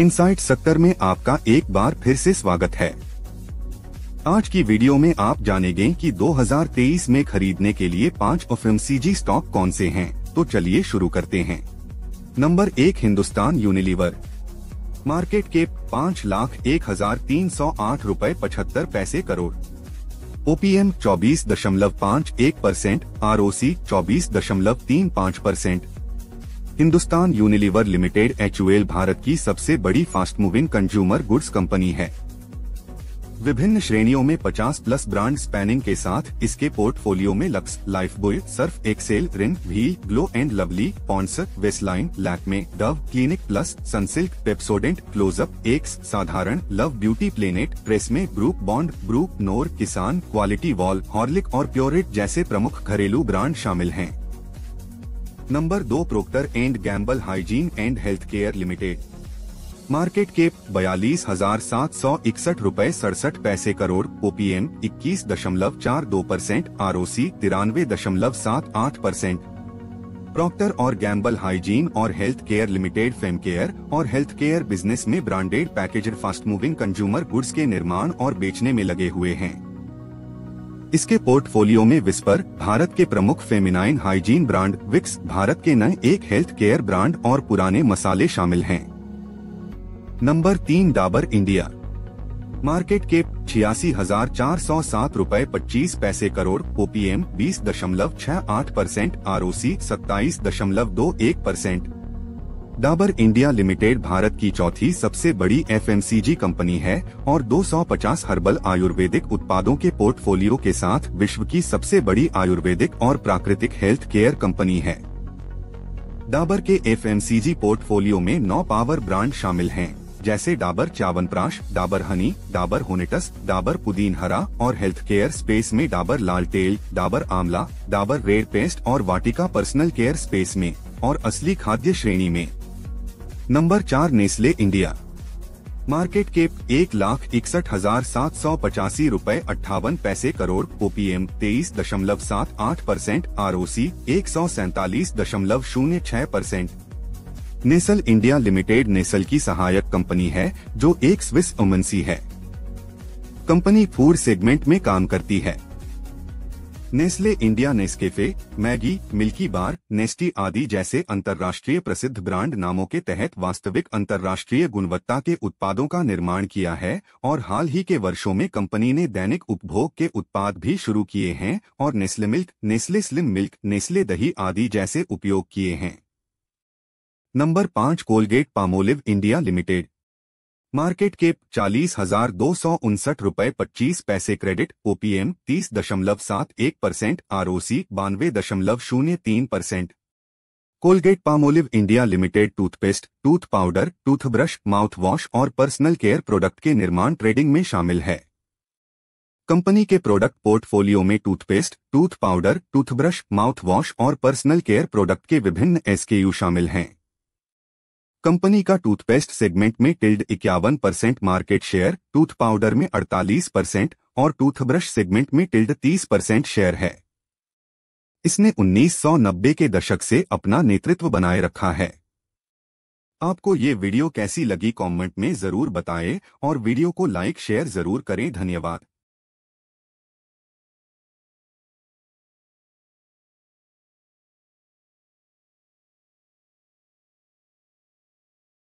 Insight sector में आपका एक बार फिर से स्वागत है। आज की वीडियो में आप जानेंगे कि 2023 में खरीदने के लिए 5 एफएमसीजी स्टॉक कौन से हैं, तो चलिए शुरू करते हैं। नंबर 1 हिंदुस्तान यूनिलीवर, मार्केट के 5,01,308.75 crore, OPM 24.51%, ROC 24.35%। Hindustan Unilever limited HUL Bharat की सबसे बड़ी fast moving consumer goods company है। विभिन्न श्रेणियों में 50 प्लस ब्रांड स्पैनिंग के साथ इसके पोर्टफोलियो में Lux, Lifebuoy, Surf Excel, Rin, Wheel, Glow and Lovely, Pond's, Vaseline, Lakme, Dove, Clinic Plus, Sunsilk, Pepsodent, Closeup, Axe, साधारण, लव ब्यूटी प्लेनेट, प्रेसमे, ग्रुप बॉन्ड, ग्रुप नोर, किसान, क्वालिटी वॉल, हॉर्लिक और प्योरेट जैसे प्रमुख घरेलू ब्रांड शामिल हैं। Number 2 Procter and Gamble hygiene and health care limited, market के 42,761.67 करोड़, ओपीएम 21.42%, आरओसी 93.78%। प्रॉक्टर और गैम्बल हाइजीन और health care limited fem care और हेल्थ केयर बिजनेस में branded packaged fast moving consumer goods के निर्माण और बेचने में लगे हुए हैं। इसके पोर्टफोलियो में विस्पर भारत के प्रमुख feminine hygiene brand, Vicks Bharat के नए एक हेल्थ केयर ब्रांड और पुराने मसाले शामिल हैं। नंबर 3 डाबर इंडिया, मार्केट के 86,407.25 crore, OPM 20.68%, ROC 27.21%। Dabur India limited Bharat की चौथी सबसे बड़ी एफएमसीजी कंपनी है और 250 हर्बल आयुर्वेदिक उत्पादों के पोर्टफोलियो के साथ विश्व की सबसे बड़ी आयुर्वेदिक और प्राकृतिक हेल्थ केयर कंपनी है। डाबर के एफएमसीजी पोर्टफोलियो में 9 पावर ब्रांड शामिल हैं, जैसे डाबर च्यवनप्राश, डाबर हनी, डाबर होनेटस, डाबर पुदीन हरा और हेल्थ केयर स्पेस में डाबर लाल तेल, डाबर आंवला, डाबर रेड पेस्ट और वाटिका पर्सनल केयर स्पेस में और असली खाद्य श्रेणी में। नंबर 4 नेस्ले इंडिया, मार्केट के 1,61,785.58 crore, OPM 23.78%, ROC 147.06%। Nestle India limited Nestle की सहायक कंपनी है जो एक स्विस एमएनसी है। कंपनी फूड सेगमेंट में काम करती है। Nestle India Nescafe, Maggi, Milky Bar, Nestea आदि जैसे अंतर्राष्ट्रीय प्रसिद्ध ब्रांड नामों के तहत वास्तविक अंतर्राष्ट्रीय गुणवत्ता के उत्पादों का निर्माण किया है और हाल ही के वर्षों में कंपनी ने दैनिक उपभोग के उत्पाद भी शुरू किए हैं और Nestle milk, Nestle slim milk, Nestle दही आदि जैसे उपयोग किए हैं। Number 5 Colgate Palmolive India limited, market के 40,259.25 credit, OPM 30.71%, ROC 92.03%। Colgate Palmolive India limited toothpaste, tooth powder, toothbrush, mouthwash और पर्सनल केयर प्रोडक्ट के निर्माण ट्रेडिंग में शामिल है। कंपनी के प्रोडक्ट पोर्टफोलियो में toothpaste, tooth powder, toothbrush, mouthwash और पर्सनल केयर प्रोडक्ट के विभिन्न एसकेयू शामिल हैं। कंपनी का टूथपेस्ट सेगमेंट में tilde 51% market share, tooth powder में 48% और टूथब्रश सेगमेंट में टिल्ड 30% शेयर है। इसने 1990 के दशक से अपना नेतृत्व बनाए रखा है। आपको ये वीडियो कैसी लगी कमेंट में जरूर बताएं और वीडियो को लाइक शेयर जरूर करें। धन्यवाद।